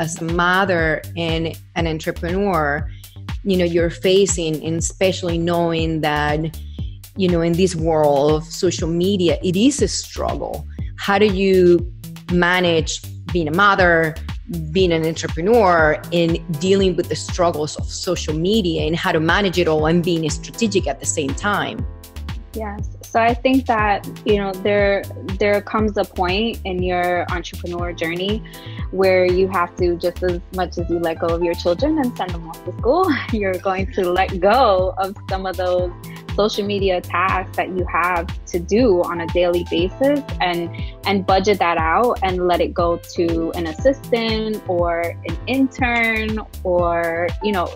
as a mother and an entrepreneur, you know, you're facing, and especially knowing that, you know, in this world of social media, it is a struggle. How do you manage being a mother, being an entrepreneur, and dealing with the struggles of social media and how to manage it all and being strategic at the same time? Yes. So I think that, you know, there comes a point in your entrepreneur journey where you have to, just as much as you let go of your children and send them off to school, you're going to let go of some of those social media tasks that you have to do on a daily basis, and budget that out and let it go to an assistant or an intern, or, you know,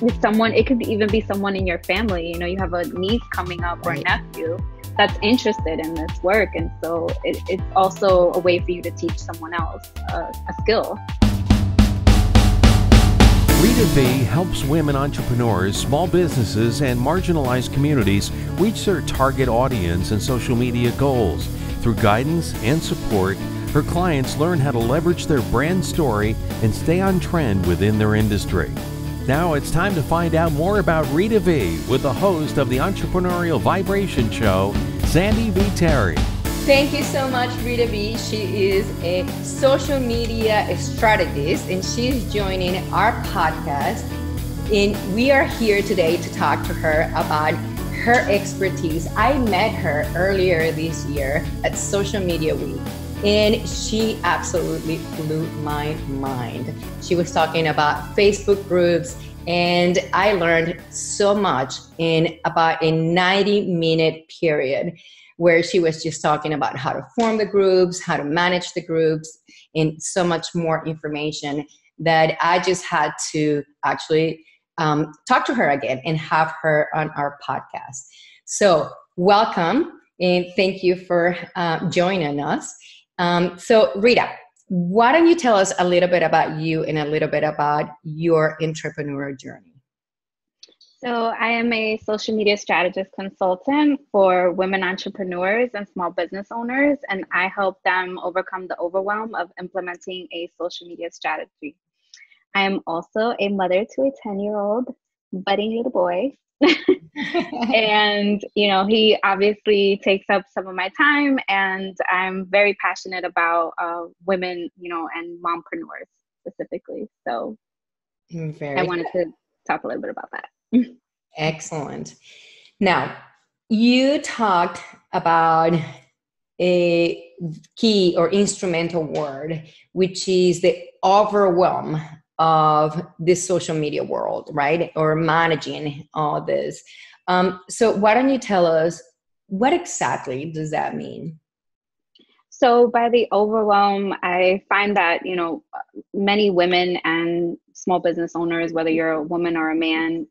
with someone. It could even be someone in your family. You know, you have a niece coming up or a nephew that's interested in this work, and so it's also a way for you to teach someone else a skill. Rita Vee helps women entrepreneurs, small businesses, and marginalized communities reach their target audience and social media goals. Through guidance and support, her clients learn how to leverage their brand story and stay on trend within their industry. Now it's time to find out more about Rita Vee with the host of the Entrepreneurial Vibration Show, Sandy Viteri. Thank you so much, Rita Vee. She is a social media strategist, and she's joining our podcast. And we are here today to talk to her about her expertise. I met her earlier this year at Social Media Week, and she absolutely blew my mind. She was talking about Facebook groups, and I learned so much in about a 90-minute period where she was just talking about how to form the groups, how to manage the groups, and so much more information that I just had to actually talk to her again and have her on our podcast. So welcome, and thank you for joining us. So Rita, why don't you tell us a little bit about you and a little bit about your entrepreneurial journey? So I am a social media strategist consultant for women entrepreneurs and small business owners, and I help them overcome the overwhelm of implementing a social media strategy. I am also a mother to a 10-year-old budding little boy. And, you know, he obviously takes up some of my time, and I'm very passionate about women, you know, and mompreneurs specifically. So I wanted to talk a little bit about that. Excellent. Now, you talked about a key or instrumental word, which is the overwhelm of this social media world, right? Or managing all this. So why don't you tell us, what exactly does that mean? So by the overwhelm, I find that, you know, many women and small business owners, whether you're a woman or a man,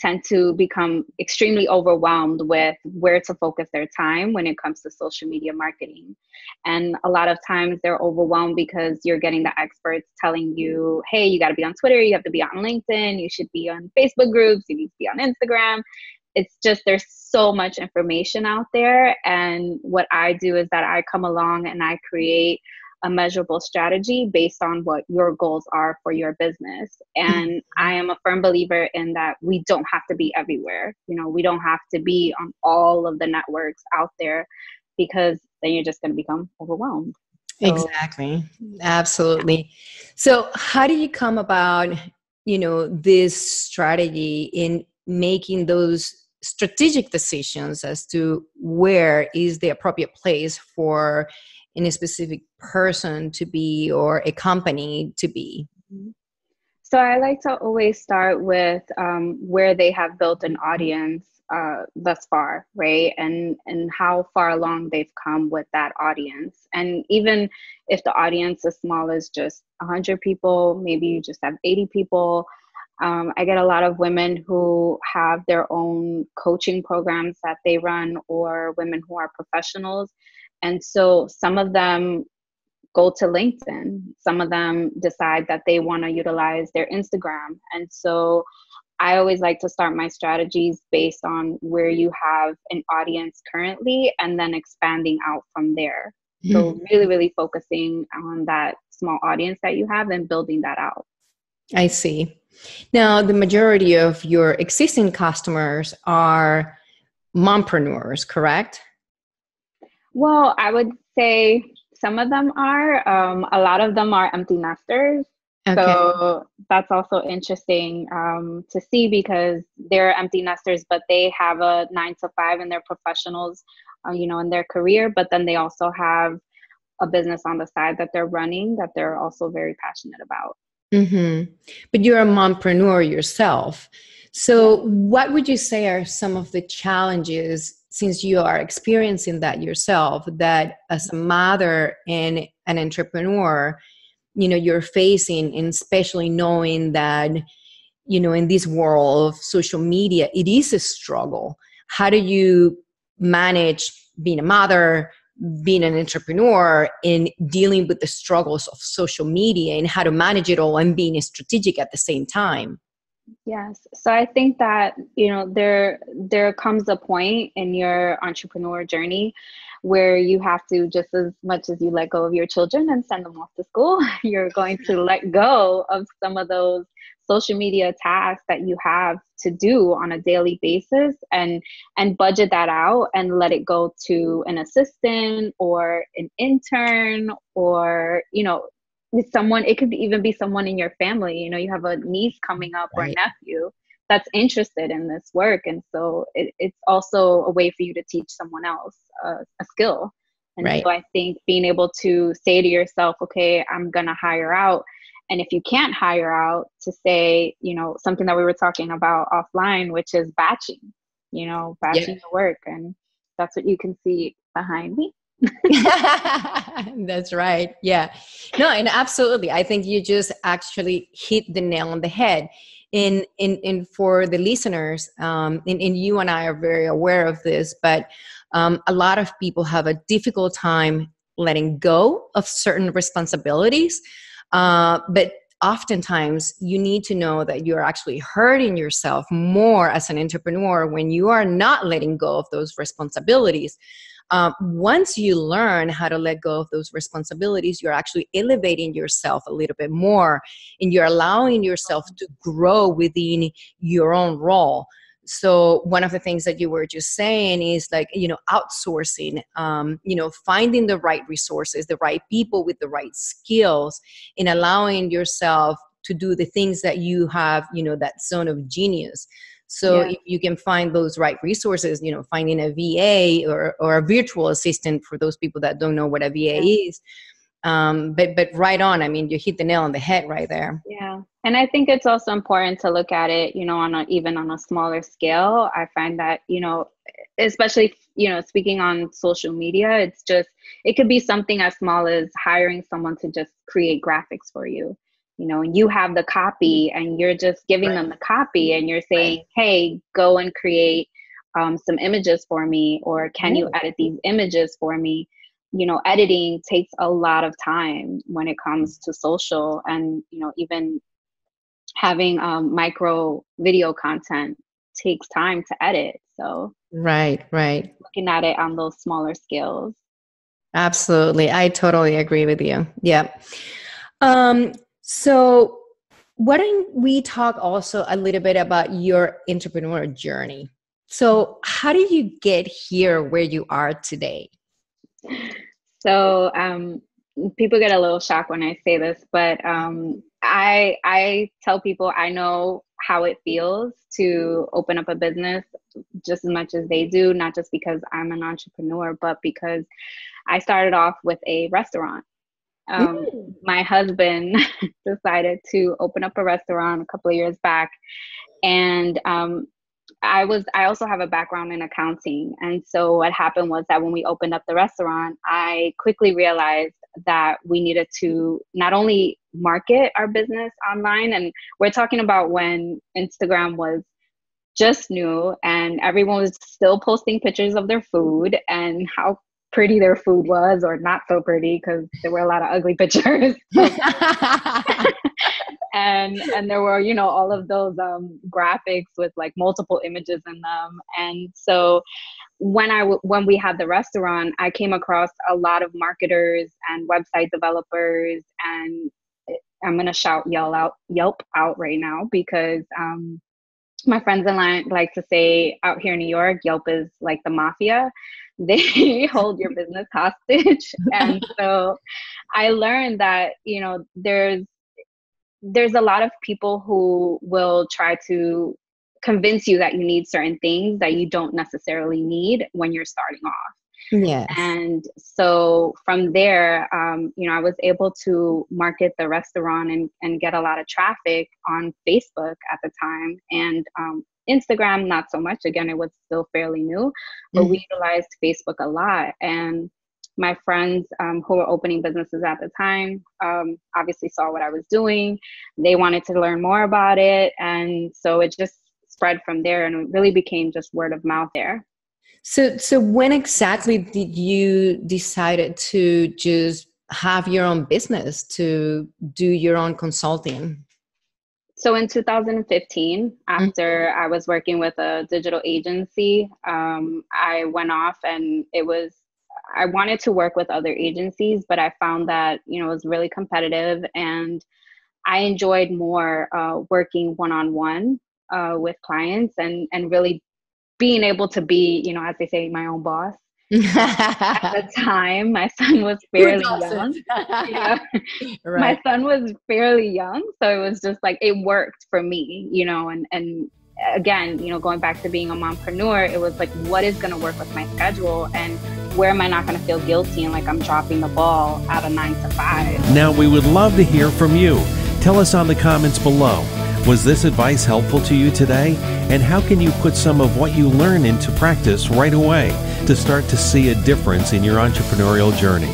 tend to become extremely overwhelmed with where to focus their time when it comes to social media marketing. And a lot of times they're overwhelmed because you're getting the experts telling you, hey, you got to be on Twitter, you have to be on LinkedIn, you should be on Facebook groups, you need to be on Instagram. It's just, there's so much information out there. And what I do is that I come along and I create a measurable strategy based on what your goals are for your business. And I am a firm believer in that we don't have to be everywhere. You know, we don't have to be on all of the networks out there, because then you're just going to become overwhelmed. So, exactly. Absolutely. So how do you come about, you know, this strategy in making those strategic decisions as to where is the appropriate place for a specific person to be or a company to be? So I like to always start with where they have built an audience thus far, right? And how far along they've come with that audience. And even if the audience is small as just 100 people, maybe you just have 80 people. I get a lot of women who have their own coaching programs that they run, or women who are professionals. And so some of them go to LinkedIn. Some of them decide that they want to utilize their Instagram. And so I always like to start my strategies based on where you have an audience currently, and then expanding out from there. So really, really focusing on that small audience that you have and building that out. I see. Now, the majority of your existing customers are mompreneurs, correct? Well, I would say some of them are. A lot of them are empty nesters. Okay. So that's also interesting to see, because they're empty nesters, but they have a 9-to-5 and they're professionals, in their career. But then they also have a business on the side that they're running that they're also very passionate about. Mm-hmm. But you're a mompreneur yourself. So what would you say are some of the challenges, since you are experiencing that yourself, that as a mother and an entrepreneur, you're facing, and especially knowing that, in this world of social media, it is a struggle. How do you manage being a mother, being an entrepreneur, and dealing with the struggles of social media, and how to manage it all and being strategic at the same time? Yes. So I think that, there comes a point in your entrepreneur journey where you have to, just as much as you let go of your children and send them off to school, you're going to let go of some of those social media tasks that you have to do on a daily basis, and budget that out and let it go to an assistant or an intern, or, with someone. It could even be someone in your family. You have a niece coming up, right, or a nephew that's interested in this work. And so it's also a way for you to teach someone else a skill. And right. So I think being able to say to yourself, okay, I'm going to hire out. And if you can't hire out, to say, something that we were talking about offline, which is batching the work. And that's what you can see behind me. That's right. Yeah. No, and absolutely. I think you just actually hit the nail on the head. And for the listeners, and you and I are very aware of this, but a lot of people have a difficult time letting go of certain responsibilities. But oftentimes you need to know that you're actually hurting yourself more as an entrepreneur when you are not letting go of those responsibilities. Once you learn how to let go of those responsibilities, you're actually elevating yourself a little bit more, and you're allowing yourself to grow within your own role. So one of the things that you were just saying is outsourcing, finding the right resources, the right people with the right skills, and allowing yourself to do the things that you have, that zone of genius. So yeah. If you can find those right resources, finding a VA or a virtual assistant, for those people that don't know what a VA is. But right on, you hit the nail on the head right there. Yeah. And I think it's also important to look at it, even on a smaller scale. I find that, especially, speaking on social media, it could be something as small as hiring someone to just create graphics for you. And you have the copy, and you're just giving right. them the copy, and you're saying, right. hey, go and create some images for me, or can you edit these images for me? Editing takes a lot of time when it comes to social, and, even having micro video content takes time to edit. So right. Looking at it on those smaller scales. Absolutely. I totally agree with you. Yeah. So why don't we talk also a little bit about your entrepreneur journey? So how do you get here where you are today? So people get a little shocked when I say this, but I tell people I know how it feels to open up a business just as much as they do, not just because I'm an entrepreneur, but because I started off with a restaurant. My husband decided to open up a restaurant a couple of years back. And I also have a background in accounting. And so what happened was that when we opened up the restaurant, I quickly realized that we needed to not only market our business online, and we're talking about when Instagram was just new and everyone was still posting pictures of their food and how pretty their food was, or not so pretty, because there were a lot of ugly pictures. And and there were, you know, all of those graphics with like multiple images in them. And so when we had the restaurant, I came across a lot of marketers and website developers, and I'm going to shout Yelp out right now, because my friends and I like to say out here in New York, Yelp is like the mafia. They hold your business hostage. And so I learned that, you know, there's a lot of people who will try to convince you that you need certain things that you don't necessarily need when you're starting off. Yes. And so from there, you know, I was able to market the restaurant and get a lot of traffic on Facebook at the time, and Instagram, not so much. Again, it was still fairly new, but we utilized Facebook a lot. And my friends who were opening businesses at the time obviously saw what I was doing. They wanted to learn more about it. And so it just spread from there, and it really became just word of mouth there. So when exactly did you decide to just have your own business, to do your own consulting? So in 2015, after I was working with a digital agency, I went off, and I wanted to work with other agencies, but I found that, you know, it was really competitive, and I enjoyed more working one-on-one with clients and really being able to be, you know, as they say, my own boss. At the time, my son was fairly young. Yeah. Right. My son was fairly young, so it was just like, it worked for me, you know, and again, you know, going back to being a mompreneur, it was like, what is going to work with my schedule, and where am I not going to feel guilty and like I'm dropping the ball out of 9 to 5? Now, we would love to hear from you. Tell us on the comments below. Was this advice helpful to you today? And how can you put some of what you learn into practice right away to start to see a difference in your entrepreneurial journey?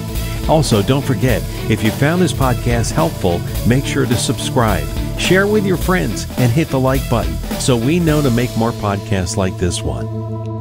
Also, don't forget, if you found this podcast helpful, make sure to subscribe, share with your friends, and hit the like button so we know to make more podcasts like this one.